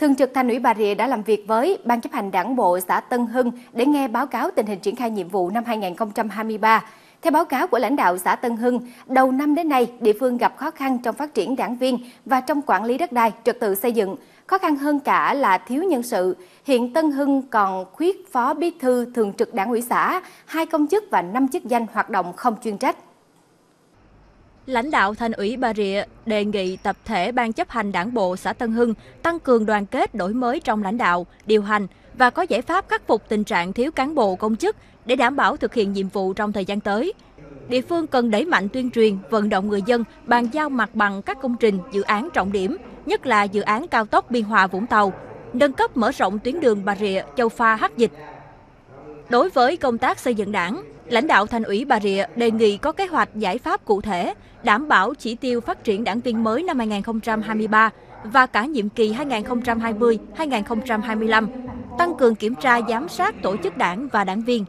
Thường trực Thành ủy Bà Rịa đã làm việc với Ban chấp hành Đảng bộ xã Tân Hưng để nghe báo cáo tình hình triển khai nhiệm vụ năm 2023. Theo báo cáo của lãnh đạo xã Tân Hưng, đầu năm đến nay, địa phương gặp khó khăn trong phát triển đảng viên và trong quản lý đất đai, trật tự xây dựng. Khó khăn hơn cả là thiếu nhân sự. Hiện Tân Hưng còn khuyết phó bí thư thường trực Đảng ủy xã, 2 công chức và 5 chức danh hoạt động không chuyên trách. Lãnh đạo Thành ủy Bà Rịa đề nghị tập thể Ban chấp hành Đảng bộ xã Tân Hưng tăng cường đoàn kết, đổi mới trong lãnh đạo, điều hành và có giải pháp khắc phục tình trạng thiếu cán bộ công chức để đảm bảo thực hiện nhiệm vụ trong thời gian tới. Địa phương cần đẩy mạnh tuyên truyền, vận động người dân bàn giao mặt bằng các công trình, dự án trọng điểm, nhất là dự án cao tốc Biên Hòa Vũng Tàu, nâng cấp mở rộng tuyến đường Bà Rịa-Châu Pha-Hắc Dịch. Đối với công tác xây dựng Đảng, lãnh đạo Thành ủy Bà Rịa đề nghị có kế hoạch giải pháp cụ thể, đảm bảo chỉ tiêu phát triển đảng viên mới năm 2023 và cả nhiệm kỳ 2020-2025, tăng cường kiểm tra giám sát tổ chức đảng và đảng viên.